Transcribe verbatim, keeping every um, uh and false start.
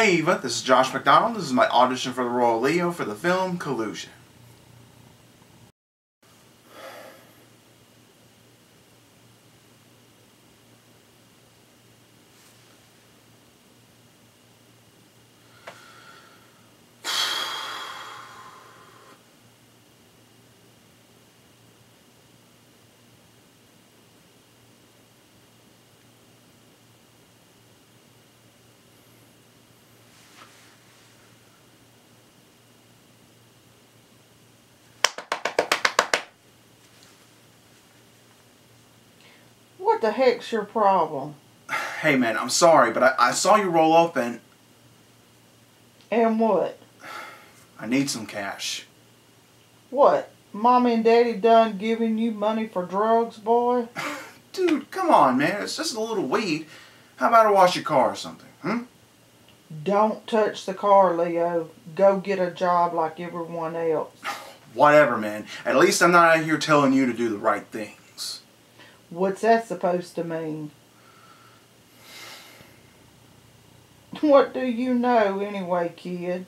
Hey Eva, this is Josh McDonald. This is my audition for the role of Leo for the film Collusion. What the heck's your problem? Hey man, I'm sorry, but I, I saw you roll up and... And what? I need some cash. What? Mommy and Daddy done giving you money for drugs, boy? Dude, come on man, it's just a little weed. How about I wash your car or something, hmm? Don't touch the car, Leo. Go get a job like everyone else. Whatever man, at least I'm not out here telling you to do the right thing. What's that supposed to mean? What do you know anyway, kid?